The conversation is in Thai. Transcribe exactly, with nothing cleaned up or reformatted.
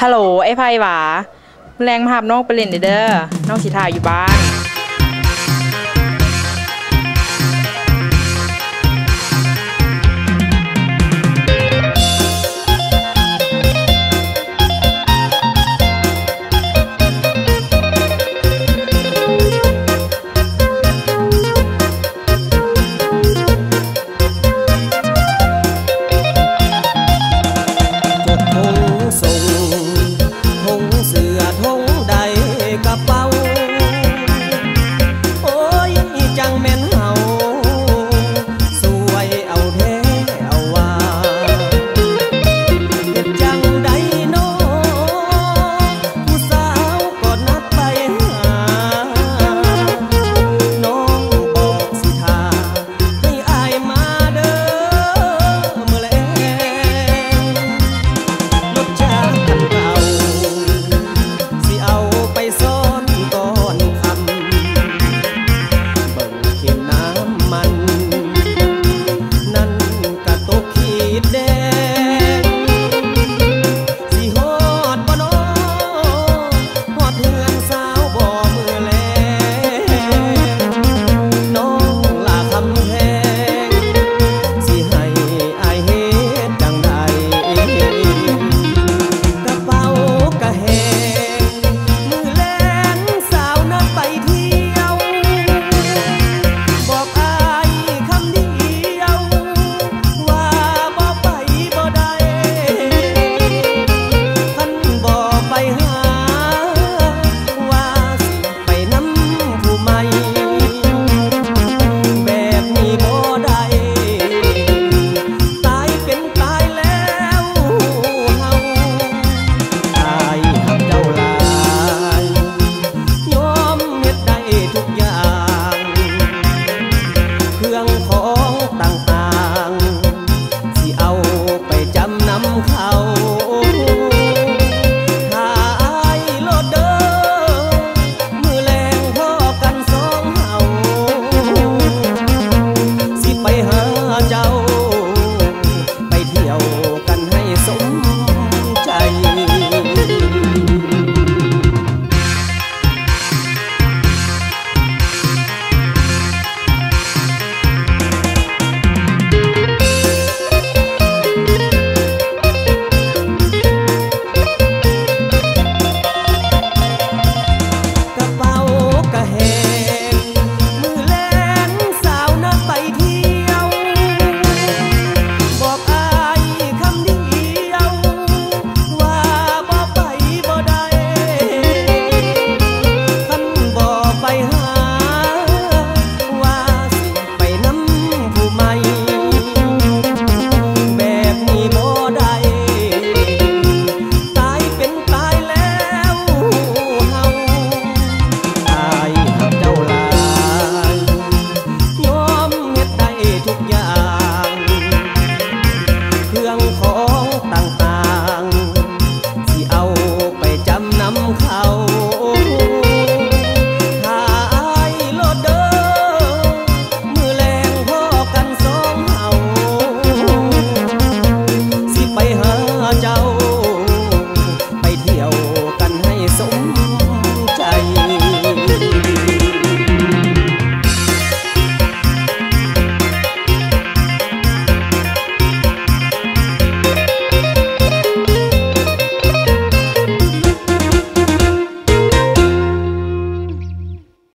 ฮัลโหลไอ้ไพหวาแรงมาหาบน้องไปเล่นเด้อน้องสิถ่ายอยู่บ้าน